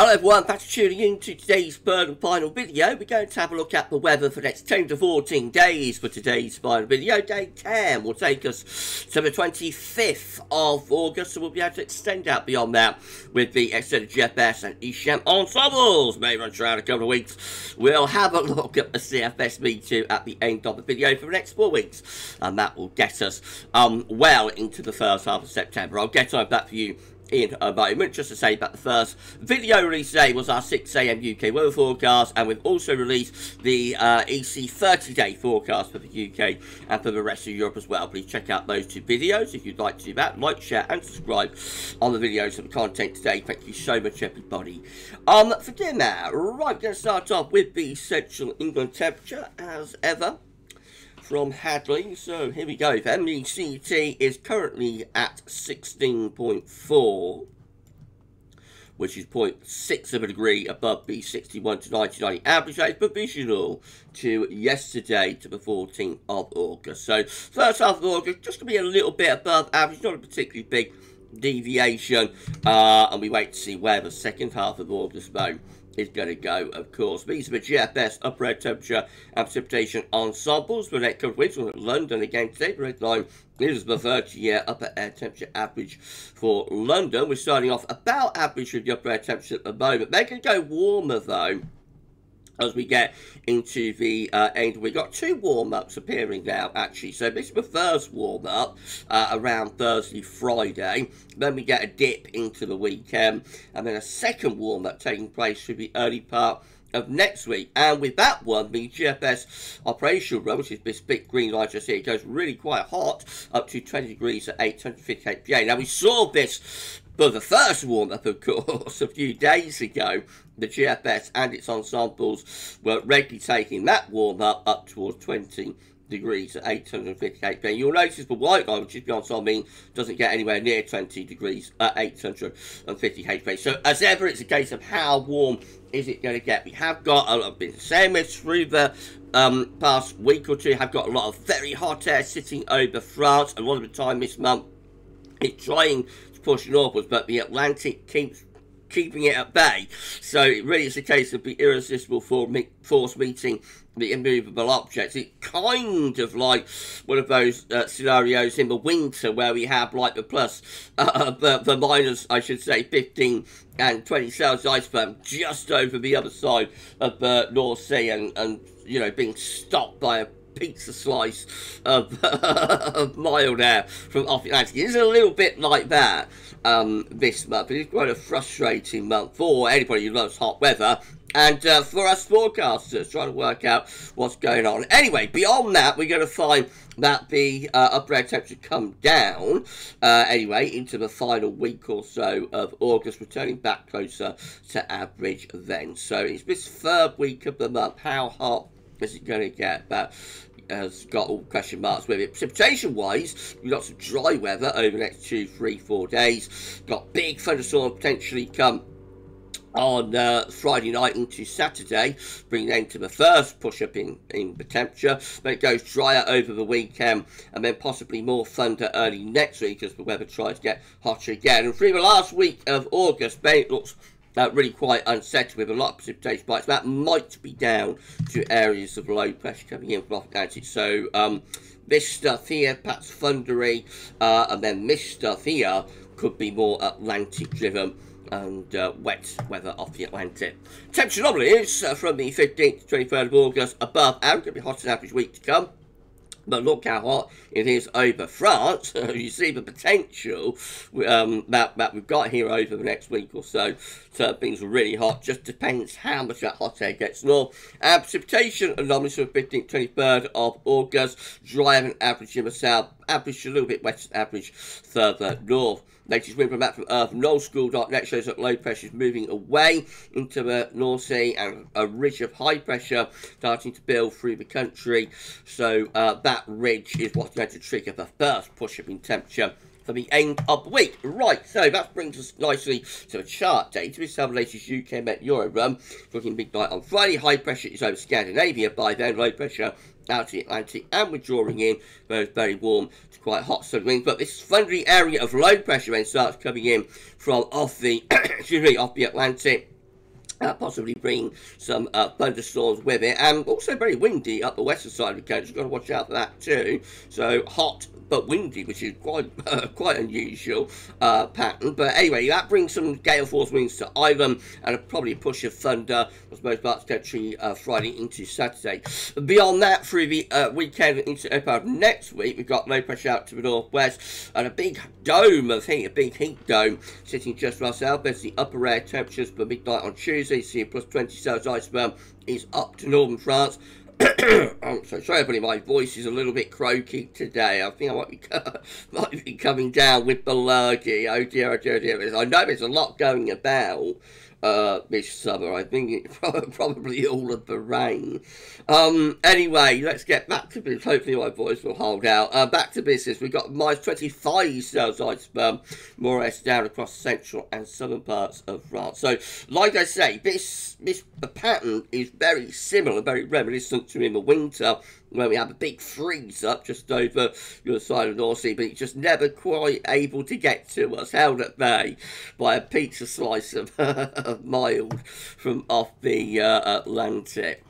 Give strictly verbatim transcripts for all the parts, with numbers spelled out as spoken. Hello everyone, thanks for tuning in to today's third and final video. We're going to have a look at the weather for the next ten to fourteen days for today's final video. Day ten will take us to the twenty-fifth of August, so we'll be able to extend out beyond that with the extended G F S and Eshem ensembles. Maybe on around a couple of weeks, we'll have a look at the C F S V two at the end of the video for the next four weeks. And that will get us um, well into the first half of September. I'll get on that for you in a moment. Just to say that the first video release today was our six A M U K weather forecast, and we've also released the uh, E C thirty day forecast for the U K and for the rest of Europe as well. Please check out those two videos if you'd like to do that. Like, share and subscribe on the videos and the content today. Thank you so much everybody. Um, for dinner, right, we're going to start off with the central England temperature as ever from Hadley. So here we go. The M E C T is currently at sixteen point four, which is zero point six of a degree above B sixty-one to nineteen ninety average. That is provisional to yesterday, to the fourteenth of August. So first half of August, just going to be a little bit above average, not a particularly big deviation, uh, and we wait to see where the second half of August though is going to go, of course. These are the G F S upper air temperature and precipitation ensembles for the next couple of weeks. We're at London again today. The red line is the thirty year upper air temperature average for London. We're starting off about average with the upper air temperature at the moment. They're going to go warmer though as we get into the uh, end. We've got two warm-ups appearing now, actually. So this is the first warm-up uh, around Thursday, Friday. Then we get a dip into the weekend. And then a second warm-up taking place through the early part of next week. And with that one, the G F S operational run, which is this big green line just here, it goes really quite hot, up to twenty degrees at eight fifty K P A. Now, we saw this for the first warm-up, of course, a few days ago. The G F S and its ensembles were regularly taking that warm-up up towards twenty degrees at eight fifty K P A. You'll notice the white line, which is beyond some mean, doesn't get anywhere near twenty degrees at eight fifty K P A. So, as ever, it's a case of how warm is it going to get. We have got a lot of been saying this through the um, past week or two, have got a lot of very hot air sitting over France. A lot of the time this month, it's trying pushing upwards, but the Atlantic keeps keeping it at bay. So it really is a case of the irresistible force meeting the immovable objects. It's kind of like one of those uh, scenarios in the winter where we have like the plus, uh, the, the minus, I should say, fifteen and twenty Celsius iceberg just over the other side of the uh, North Sea, and, and you know, being stopped by a pizza slice of, of mild air from off the Atlantic. It's a little bit like that um, this month. It's quite a frustrating month for anybody who loves hot weather, and uh, for us forecasters trying to work out what's going on. Anyway, beyond that, we're going to find that the uh, upper air temperature come down uh, anyway into the final week or so of August, returning back closer to average then. So it's this third week of the month. How hot is it going to get? That has got all question marks with it. Precipitation wise, we've got some dry weather over the next two, three, four days. Got big thunderstorms potentially come on uh, Friday night into Saturday, bringing then to the first push up in, in the temperature. Then it goes drier over the weekend, and then possibly more thunder early next week as the weather tries to get hotter again. And through the last week of August, then it looks Uh, really quite unsettled with a lot of precipitation bites. That might be down to areas of low pressure coming in from off the Atlantic. So um, this stuff here, perhaps thundery, uh, and then this stuff here could be more Atlantic driven and uh, wet weather off the Atlantic. Temperature anomaly is uh, from the fifteenth to twenty-third of August above average. It'll be hotter than average week to come. But look how hot it is over France. You see the potential um, that, that we've got here over the next week or so. So things are really hot. Just depends how much that hot air gets north. And precipitation anomalies from the fifteenth to twenty-third of August. Drier than average in the south. Average a little bit west, average further north. Latest wind map from Earth, Nullschool dot net, shows that low pressure is moving away into the North Sea, and a ridge of high pressure starting to build through the country. So uh, that ridge is what's going to trigger the first push-up in temperature for the end of the week. Right, so that brings us nicely to a chart data. This is our latest U K Met Euro run. Looking midnight on Friday, high pressure is over Scandinavia by then, low pressure out to the Atlantic, and we're drawing in those very warm to quite hot sun winds. But this thundery area of low pressure then starts coming in from off the excuse me, off the Atlantic, Uh, possibly bring some uh, thunderstorms with it, and also very windy up the western side of the coast. You've got to watch out for that too. So hot but windy, which is quite uh, quite unusual uh, pattern. But anyway, that brings some gale force winds to Ireland and a probably push of thunder for most parts of the country uh, Friday into Saturday. Beyond that, through the uh, weekend into April next week, we've got low pressure out to the northwest and a big dome of heat, a big heat dome sitting just right south. There's the upper air temperatures by midnight on Tuesday. See, plus twenty Celsius iceberg is up to northern France. I'm so sorry, everybody, my voice is a little bit croaky today. I think I might be, might be coming down with malarkey. Oh dear, oh dear, oh dear. I know there's a lot going about uh, this summer. I think it's probably all of the rain. Um, anyway, let's get back to business. Hopefully my voice will hold out. Uh, back to business. We've got minus twenty-five Celsius iceberg, more or less down across central and southern parts of France. So, like I say, this, this pattern is very similar, very reminiscent to in the winter when we have a big freeze up just over your side of the North Sea, but it's just never quite able to get to us, held at bay by a pizza slice of, of mild from off the uh, Atlantic.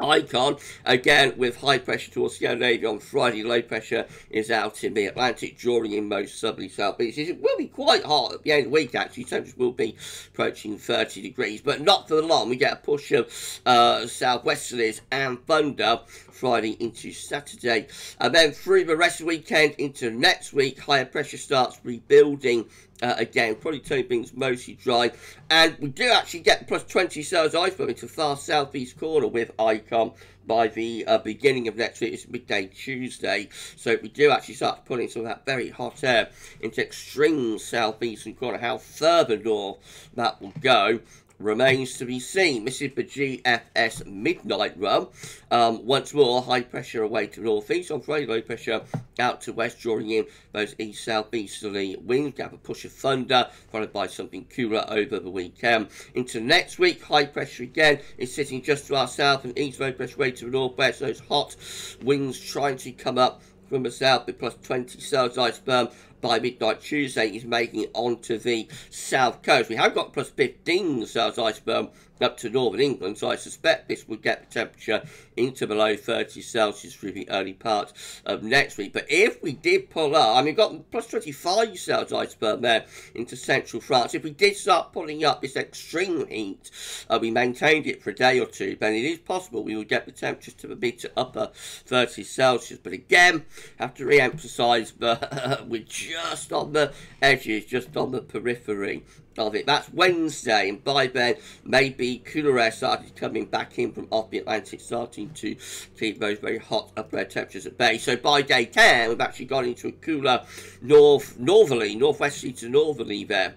ICON, again, with high pressure towards Scandinavia on Friday. Low pressure is out in the Atlantic, drawing in most southerly south beaches. It will be quite hot at the end of the week, actually. Temperatures will be approaching thirty degrees, but not for long. We get a push of uh, southwesterlies and thunder Friday into Saturday. And then through the rest of the weekend into next week, higher pressure starts rebuilding. Uh, again, probably turning things mostly dry, and we do actually get plus twenty Celsius iceberg into far southeast corner with ICON by the uh, beginning of next week. It's midday Tuesday, so we do actually start putting some of that very hot air into extreme southeastern corner. How further north that will go remains to be seen. This is the G F S midnight run. Um, once more, high pressure away to northeast on Friday, low pressure out to west, drawing in those east southeasterly winds. We have a push of thunder, followed by something cooler over the weekend. Into next week, high pressure again is sitting just to our south and east, low pressure away to the northwest. Those hot winds trying to come up from the south with plus twenty Celsius iceberg by midnight Tuesday is making it onto the south coast. We have got plus fifteen Celsius iceberg up to northern England, so I suspect this will get the temperature into below thirty Celsius through the early part of next week. But if we did pull up, I mean, we've got plus twenty-five Celsius iceberg there into central France. If we did start pulling up this extreme heat, uh, we maintained it for a day or two, then it is possible we will get the temperatures to the mid to upper thirty Celsius. But again, I have to re-emphasise that we're just on the edges, just on the periphery of it. That's Wednesday, and by then maybe cooler air started coming back in from off the Atlantic, starting to keep those very hot upper air temperatures at bay. So by day ten, we've actually gone into a cooler north northerly, northwesterly to northerly there.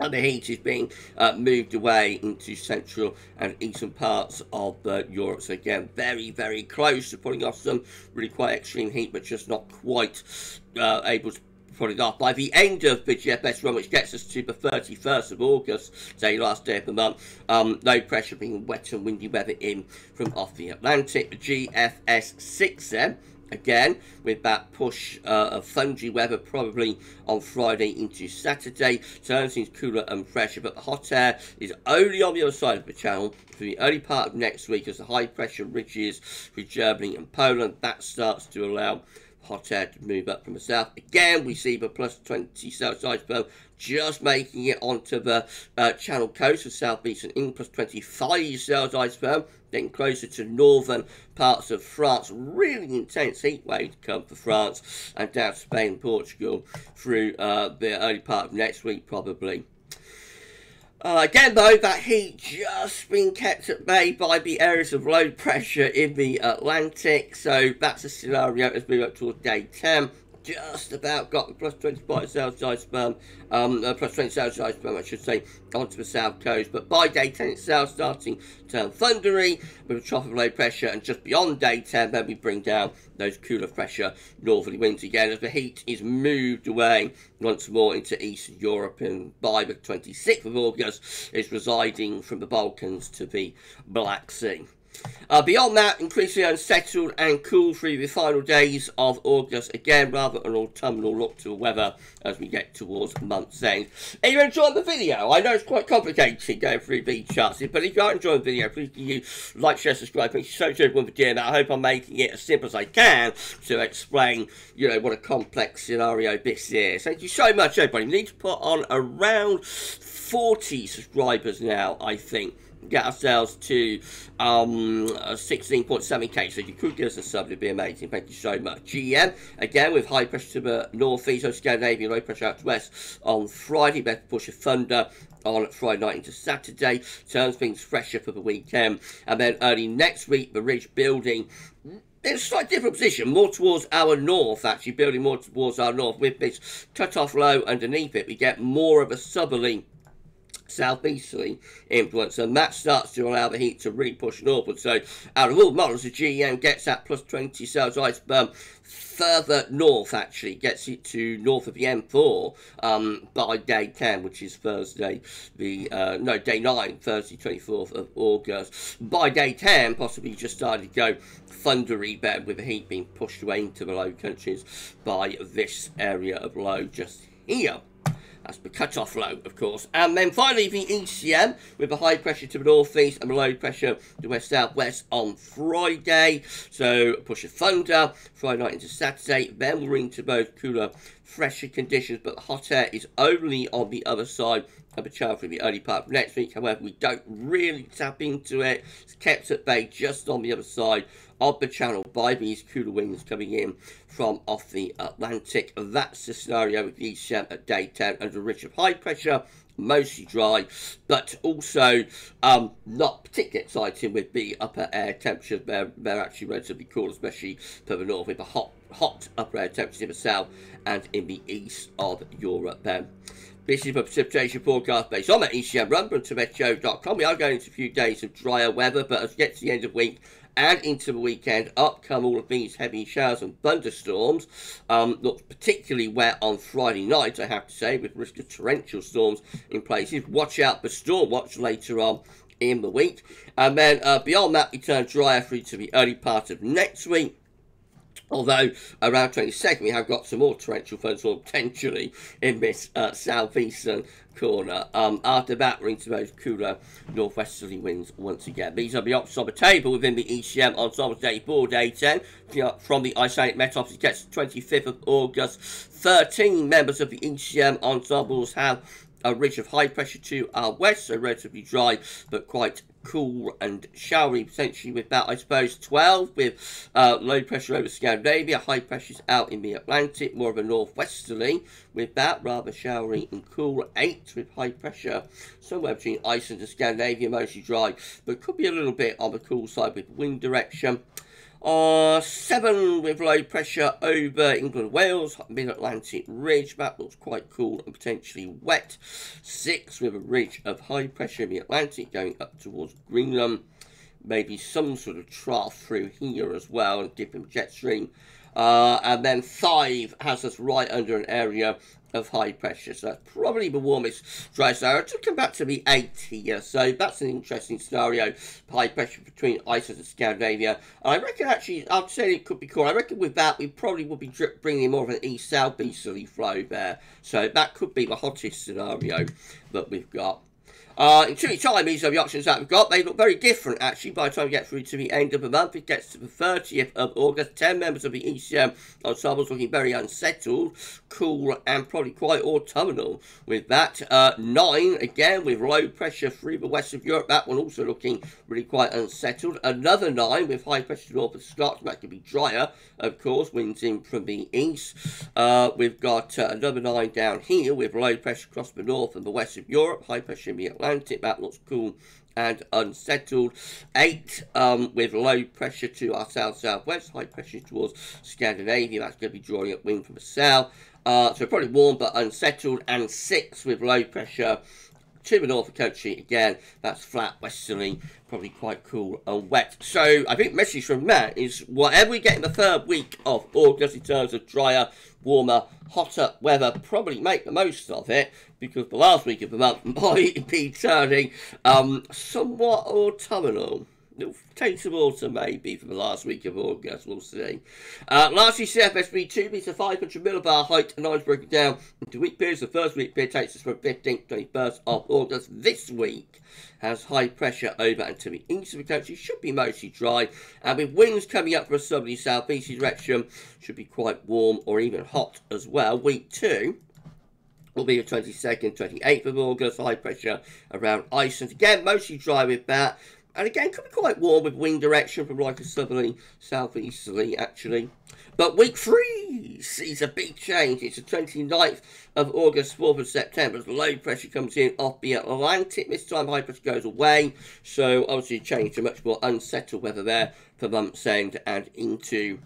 And the heat is being uh, moved away into central and eastern parts of uh, Europe. So again, very, very close to putting off some really quite extreme heat, but just not quite uh, able to put it off. By the end of the G F S run, which gets us to the thirty-first of August, say last day of the month, um, low pressure being wet and windy weather in from off the Atlantic. The G F S six then, again, with that push uh, of thundery weather probably on Friday into Saturday, turns things cooler and fresher, but the hot air is only on the other side of the channel for the early part of next week as the high pressure ridges through Germany and Poland. That starts to allow hot air to move up from the south. Again, we see the plus twenty Celsius iceberg just making it onto the uh, Channel coast of southeastern England. Plus twenty-five Celsius iceberg, then closer to northern parts of France. Really intense heat wave to come for France and down Spain and Portugal through uh, the early part of next week, probably. Uh, again, though, that heat just been kept at bay by the areas of low pressure in the Atlantic, so that's a scenario as we look towards day ten. Just about got the plus twenty-five Celsius iceberg, um, uh, plus twenty Celsius iceberg, I should say, onto the south coast. But by day ten itself, starting to turn thundery with a trough of low pressure, and just beyond day ten, then we bring down those cooler, fresher northerly winds again as the heat is moved away once more into Eastern Europe. And by the twenty-sixth of August, is residing from the Balkans to the Black Sea. Uh, beyond that, increasingly unsettled and cool through the final days of August. Again, rather an autumnal look to the weather as we get towards month's end. If you're enjoying the video, I know it's quite complicated going through these charts, but if you are enjoying the video, please do you like, share, subscribe. Thank you so much everyone for doing that. I hope I'm making it as simple as I can to explain, you know, what a complex scenario this is. Thank you so much, everybody. We need to put on around forty subscribers now, I think. Get ourselves to um, sixteen point seven K, so if you could give us a sub, it'd be amazing. Thank you so much. G E M, again, with high pressure to the northeast of Scandinavia, low pressure out to west on Friday, better push of thunder on Friday night into Saturday, turns things fresher for the weekend, and then early next week, the ridge building in a slightly different position, more towards our north, actually, building more towards our north, with this cut-off low underneath it, we get more of a southerly southeasterly influence, and that starts to allow the heat to really push northward. So out of all models, the G E M gets that plus twenty sales ice berm further north, actually gets it to north of the M four um, by day ten, which is Thursday the uh, no day nine, Thursday twenty-fourth of August. By day ten, possibly just starting to go thundery bed, with the heat being pushed away into the Low Countries by this area of low just here. That's the cut-off low, of course. And then finally, the E C M, with a high pressure to the northeast and a low pressure to west-southwest on Friday. So, push of thunder, Friday night into Saturday. Then we're into both cooler, fresher conditions, but the hot air is only on the other side of the channel for the early part of next week. However, we don't really tap into it. It's kept at bay just on the other side of the channel by these cooler winds coming in from off the Atlantic. That's the scenario with the E C M at day ten, under ridge of high pressure, mostly dry, but also um, not particularly exciting with the upper air temperatures. They're, they're actually relatively cool, especially for the north, with the hot, hot upper air temperatures in the south and in the east of Europe then. This is the precipitation forecast based on the E C M run from Tameteo dot com. We are going into a few days of drier weather, but as we get to the end of the week and into the weekend, up come all of these heavy showers and thunderstorms. Um, looks particularly wet on Friday night, I have to say, with risk of torrential storms in places. Watch out for storm watch later on in the week. And then uh, beyond that, we turn drier through to the early part of next week. Although, around twenty-second, we have got some more torrential thunderstorms potentially in this uh, southeastern corner. Um, after that, we're into those cooler northwesterly winds once again. These are the options on the table within the E C M on Ensemble Day four, Day ten. From the Icelandic Met Office, it gets the twenty-fifth of August. thirteen members of the E C M ensembles have a ridge of high pressure to our west, so relatively dry, but quite cool and showery, potentially with that, I suppose, twelve, with uh, low pressure over Scandinavia, high pressures out in the Atlantic, more of a northwesterly, with that, rather showery and cool. eight, with high pressure somewhere between Iceland and Scandinavia, mostly dry, but could be a little bit on the cool side with wind direction. Uh, seven with low pressure over England, Wales, mid-Atlantic ridge. That looks quite cool and potentially wet. Six with a ridge of high pressure in the Atlantic going up towards Greenland. Maybe some sort of trough through here as well, and dipping jet stream. Uh, and then five has us right under an area of high pressure, so that's probably the warmest dry scenario. To come back to the eight here, so that's an interesting scenario, high pressure between Iceland and Scandinavia, and I reckon actually, I'd say it could be cool. I reckon with that, we probably will be bringing more of an east-south easterly flow there, so that could be the hottest scenario that we've got. Uh, in two weeks' time, these are the options that we've got. They look very different, actually, by the time we get through to the end of the month. It gets to the thirtieth of August. ten members of the E C M ensembles looking very unsettled, cool, and probably quite autumnal with that. Uh, nine, again, with low pressure through the west of Europe. That one also looking really quite unsettled. Another nine with high pressure north of Scotland. That could be drier, of course. Winds in from the east. Uh, we've got uh, another nine down here with low pressure across the north and the west of Europe. High pressure in the Atlantic, that looks cool and unsettled. Eight um, with low pressure to our south-southwest, high pressure towards Scandinavia, that's going to be drawing up wind from the south. Uh, so probably warm but unsettled. And six with low pressure to the north of the country, again, that's flat westerly, probably quite cool and wet. So I think the message from Matt is whatever we get in the third week of August in terms of drier, warmer, hotter weather, probably make the most of it, because the last week of the month might be turning um, somewhat autumnal. take some autumn maybe from the last week of August, we'll see. Uh, lastly, C F S V two meets a five hundred millibar height and is broken down into week periods. The first week period takes us from fifteenth to twenty-first of August. This week has high pressure over and to the east of the country, should be mostly dry, and with winds coming up from a southerly southeast direction, should be quite warm or even hot as well. Week two will be the twenty-second, twenty-eighth of August, high pressure around Iceland. Again, mostly dry with that. And again, could be quite warm with wind direction from like a southerly, southeasterly, actually. But week three sees a big change. It's the twenty-ninth of August, fourth of September, as low pressure comes in off the Atlantic. This time, high pressure goes away. So, obviously, a change to much more unsettled weather there for month's end and into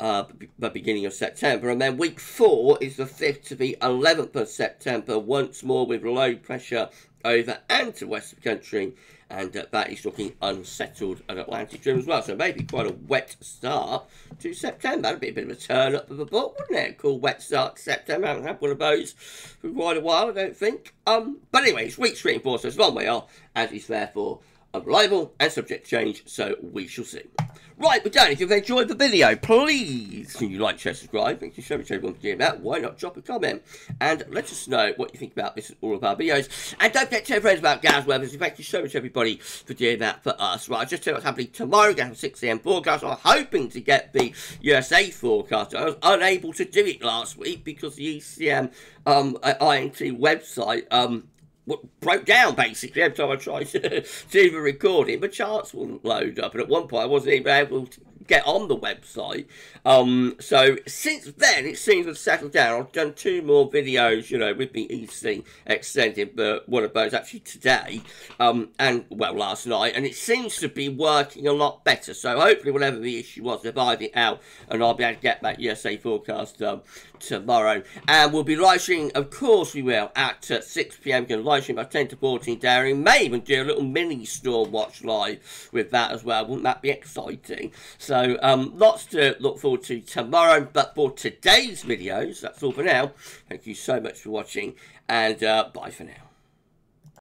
Uh, the beginning of September. And then week four is the fifth to the eleventh of September, once more with low pressure over and to west of the country, and uh, that is looking unsettled and Atlantic driven as well. So maybe quite a wet start to September. That'd be a bit of a turn up of the book, wouldn't it? Called wet start to September. I haven't had one of those for quite a while, I don't think. Um, but anyways, week three and four, so it's a long way off, as is therefore reliable and subject to change, so we shall see. Right, we're done. If you've enjoyed the video, please, can you like, share, subscribe? Thank you so much for everyone for doing that. Why not drop a comment and let us know what you think about this and all of our videos. And don't forget to tell your friends about Gaz Weathers. Thank you so much, everybody, for doing that for us. Right, I'll just tell you what's happening tomorrow. Gaz six A M forecast. I'm hoping to get the U S A forecast. I was unable to do it last week because the E C M um, I N T website Um, broke down basically every time I tried to do the recording. The charts wouldn't load up, and at one point I wasn't even able to get on the website. Um, so since then it seems to have settled down. I've done two more videos, you know, with the E C extended, but one of those actually today, um, and well last night, and it seems to be working a lot better. So hopefully whatever the issue was, they've ironed it out, and I'll be able to get that U S A forecast um, tomorrow. And we'll be live streaming, of course we will, at uh, six P M, going to live stream by ten to fourteen Downing. May even do a little mini storm watch live with that as well. Wouldn't that be exciting? So So um, lots to look forward to tomorrow, but for today's videos, that's all for now. Thank you so much for watching, and uh, bye for now.